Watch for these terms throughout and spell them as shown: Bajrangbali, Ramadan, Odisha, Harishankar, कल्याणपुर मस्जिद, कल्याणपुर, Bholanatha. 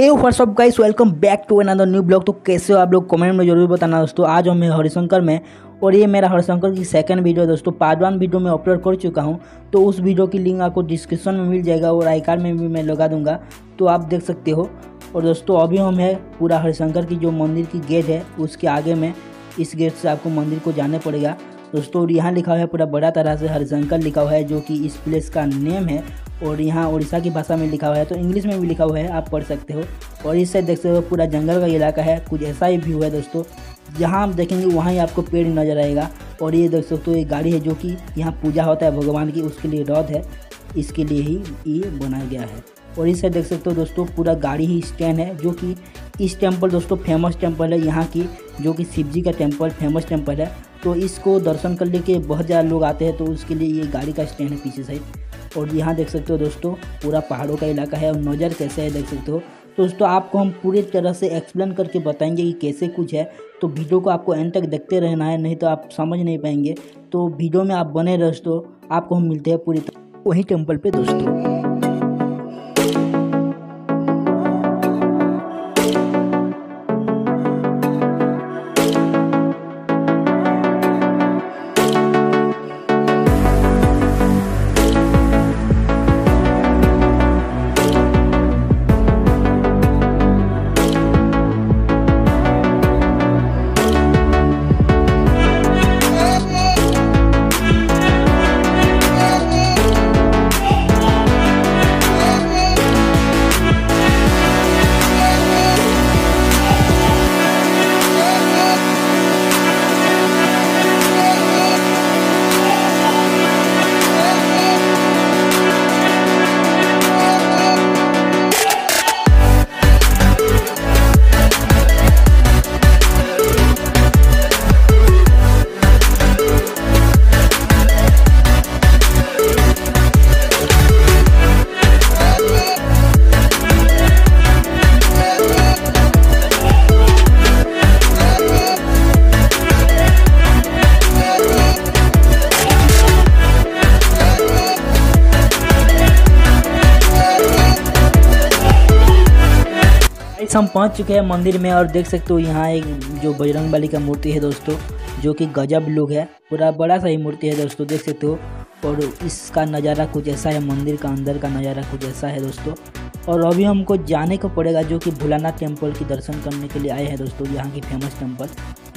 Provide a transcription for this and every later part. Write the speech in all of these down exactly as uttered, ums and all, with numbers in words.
Hey what's up guys, welcome back to another new blog. तो कैसे हो आप लोग, कमेंट में जरूर बताना दोस्तों। आज हम हैं हरिशंकर में और ये मेरा हरिशंकर की सेकंड वीडियो है दोस्तों। पार्ट वन वीडियो में अपलोड कर चुका हूँ, तो उस वीडियो की लिंक आपको डिस्क्रिप्शन में मिल जाएगा और आई कार्ड में भी मैं लगा दूंगा, तो आप देख सकते हो। और दोस्तों अभी हम है पूरा हरिशंकर की जो मंदिर की गेट है उसके आगे में, इस गेट से आपको मंदिर को जाना पड़ेगा दोस्तों। और यहाँ लिखा हुआ है पूरा बड़ा तरह से हरिशंकर लिखा हुआ है, जो कि इस प्लेस का नेम है। और यहाँ उड़ीसा की भाषा में लिखा हुआ है, तो इंग्लिश में भी लिखा हुआ है, आप पढ़ सकते हो। और इस साइड देखते हो पूरा जंगल का इलाका है, कुछ ऐसा ही व्यू है दोस्तों। जहाँ आप देखेंगे वहाँ ही आपको पेड़ नजर आएगा। और ये देख सकते हो ये गाड़ी है, जो कि यहाँ पूजा होता है भगवान की, उसके लिए रथ है, इसके लिए ही ये बनाया गया है। और इस साइड देख सकते हो दोस्तों पूरा गाड़ी ही स्टैंड है, जो कि इस टेम्पल दोस्तों फेमस टेम्पल है यहाँ की, जो कि शिव जी का टेम्पल फेमस टेम्पल है। तो इसको दर्शन करने के बहुत ज़्यादा लोग आते हैं, तो उसके लिए ये गाड़ी का स्टैंड है पीछे साइड। और यहाँ देख सकते हो दोस्तों पूरा पहाड़ों का इलाका है और नज़र कैसे है देख सकते हो। तो दोस्तों आपको हम पूरी तरह से एक्सप्लेन करके बताएंगे कि कैसे कुछ है, तो वीडियो को आपको एंड तक देखते रहना है, नहीं तो आप समझ नहीं पाएंगे। तो वीडियो में आप बने रहो दोस्तों, आपको हम मिलते हैं पूरी तरह वही टेम्पल पर दोस्तों। हम पहुंच चुके हैं मंदिर में और देख सकते हो यहाँ एक जो बजरंगबली का मूर्ति है दोस्तों, जो कि गजब लुक है, पूरा बड़ा सा ही मूर्ति है दोस्तों, देख सकते हो। और इसका नज़ारा कुछ ऐसा है, मंदिर का अंदर का नज़ारा कुछ ऐसा है दोस्तों। और अभी हमको जाने को पड़ेगा, जो कि भोलानाथ टेम्पल की दर्शन करने के लिए आए हैं दोस्तों, यहाँ की फेमस टेम्पल,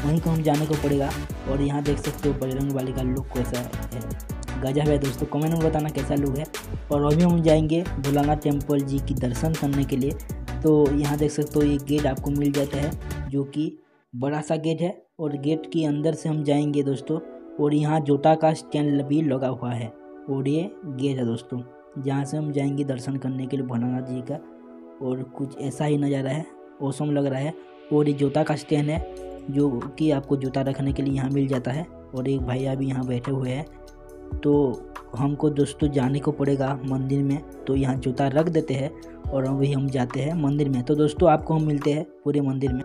वहीं को हम जाने को पड़ेगा। और यहाँ देख सकते हो बजरंगबली का लुक कैसा है, गजब है दोस्तों, कमेंट में बताना कैसा लुक है। और अभी हम जाएंगे भोलानाथ टेम्पल जी की दर्शन करने के लिए। तो यहाँ देख सकते हो ये गेट आपको मिल जाता है, जो कि बड़ा सा गेट है। और गेट के अंदर से हम जाएंगे दोस्तों। और यहाँ जूता का स्टैंड भी लगा हुआ है और ये गेट है दोस्तों, जहाँ से हम जाएंगे दर्शन करने के लिए भोलानाथ जी का। और कुछ ऐसा ही नज़ारा है, औसम लग रहा है। और ये जूता का स्टैंड है, जो कि आपको जूता रखने के लिए यहाँ मिल जाता है। और एक भैया भी यहाँ बैठे हुए हैं। तो हमको दोस्तों जाने को पड़ेगा मंदिर में, तो यहाँ जूता रख देते हैं और अभी हम जाते हैं मंदिर में। तो दोस्तों आपको हम मिलते हैं पूरे मंदिर में।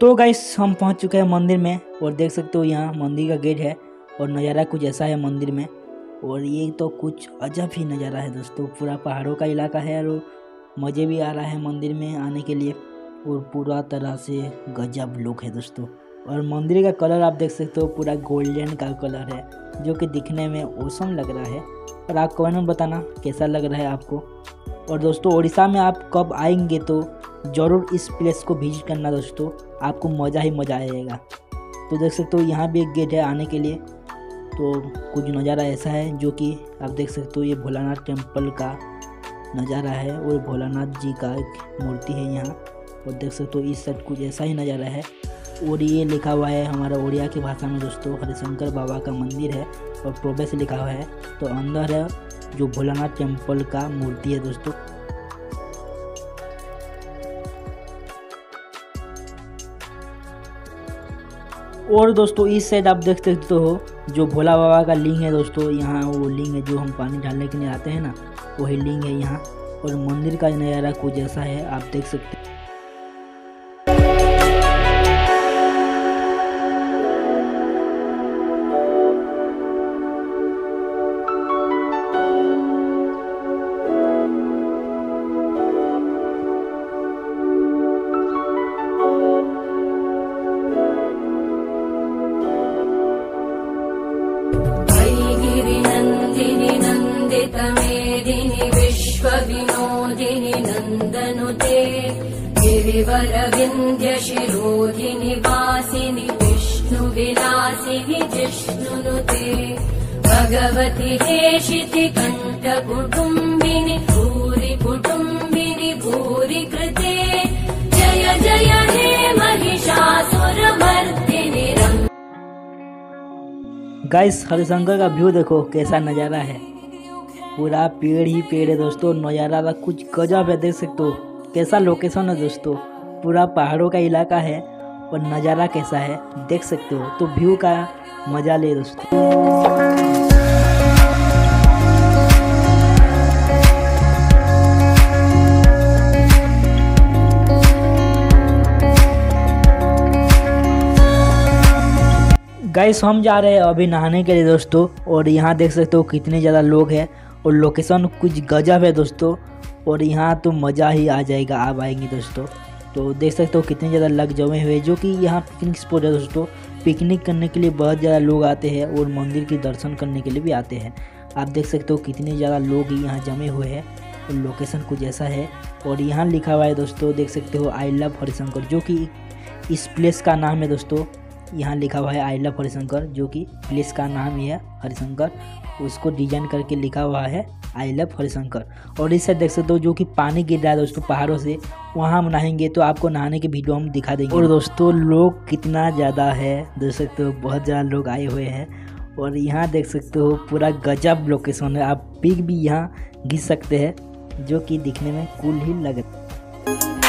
तो गाइस हम पहुंच चुके हैं मंदिर में और देख सकते हो यहाँ मंदिर का गेट है और नज़ारा कुछ ऐसा है मंदिर में। और ये तो कुछ अजब ही नज़ारा है दोस्तों, पूरा पहाड़ों का इलाका है और मज़े भी आ रहा है मंदिर में आने के लिए, और पूरा तरह से गजब लुक है दोस्तों। और मंदिर का कलर आप देख सकते हो पूरा गोल्डन का कलर है, जो कि दिखने में औसम लग रहा है। और आप कमेंट में बताना कैसा लग रहा है आपको। और दोस्तों उड़ीसा में आप कब आएंगे तो ज़रूर इस प्लेस को विजिट करना दोस्तों, आपको मज़ा ही मज़ा आएगा। तो देख सकते हो यहाँ भी एक गेट है आने के लिए। तो कुछ नज़ारा ऐसा है जो कि आप देख सकते हो, ये भोलानाथ टेम्पल का नज़ारा है और भोलानाथ जी का एक मूर्ति है यहाँ। और देख सकते हो इस साइड कुछ ऐसा ही नज़ारा है। और ये लिखा हुआ है हमारा उड़िया की भाषा में दोस्तों, हरिशंकर बाबा का मंदिर है और प्रवेश लिखा हुआ है। तो अंदर है जो भोलानाथ टेम्पल का मूर्ति है दोस्तों। और दोस्तों इस साइड आप देख सकते हो जो भोला बाबा का लिंग है दोस्तों, यहाँ वो लिंग है जो हम पानी डालने के लिए आते हैं ना, वही लिंग है यहाँ। और मंदिर का नज़ारा कुछ ऐसा है आप देख सकते हो। मेदिनि विश्व विनोदिनि नन्दनुते गिरिवर विन्ध्य शिरोधिनि वासिनि विष्णु विलासिनि जिष्णुनुते भगवति हेशिति कंठ कुटुम्बिनि भूरि कुटुम्बिनि भूरि कृते जय जय हे महिषासुरमर्दिनि। गाइस हरिशंकर का व्यू देखो कैसा नजारा है, पूरा पेड़ ही पेड़ है दोस्तों। नज़ारा का कुछ गजब है, देख सकते हो कैसा लोकेशन है दोस्तों। पूरा पहाड़ों का इलाका है और नज़ारा कैसा है देख सकते हो। तो व्यू का मज़ा ले दोस्तों। गाइस हम जा रहे हैं अभी नहाने के लिए दोस्तों। और यहाँ देख सकते हो कितने ज़्यादा लोग हैं और लोकेशन कुछ गजब है दोस्तों। और यहाँ तो मज़ा ही आ जाएगा आप आएंगे दोस्तों। तो देख सकते हो कितने ज़्यादा लग जमे हुए, जो कि यहाँ पिकनिक स्पॉट है दोस्तों। पिकनिक करने के लिए बहुत ज़्यादा लोग आते हैं और मंदिर के दर्शन करने के लिए भी आते हैं। आप देख सकते हो कितने ज़्यादा लोग यहाँ जमे हुए हैं और लोकेशन कुछ ऐसा है। और यहाँ लिखा हुआ है दोस्तों, देख सकते हो आई लव हरिशंकर, जो कि इस प्लेस का नाम है दोस्तों। यहाँ लिखा हुआ है आई लव हरिशंकर, जो कि प्लेस का नाम ही है हरिशंकर, उसको डिजाइन करके लिखा हुआ है आई लव हरिशंकर। और इससे देख सकते हो जो कि पानी गिर रहा है दोस्तों पहाड़ों से, वहाँ हम नहाएंगे तो आपको नहाने की वीडियो हम दिखा देंगे। और दोस्तों लोग कितना ज़्यादा है देख सकते हो, बहुत ज़्यादा लोग आए हुए हैं। और यहाँ देख सकते हो पूरा गजब लोकेशन है, आप पिक भी यहाँ घिस सकते हैं, जो कि दिखने में कूल ही लगता है।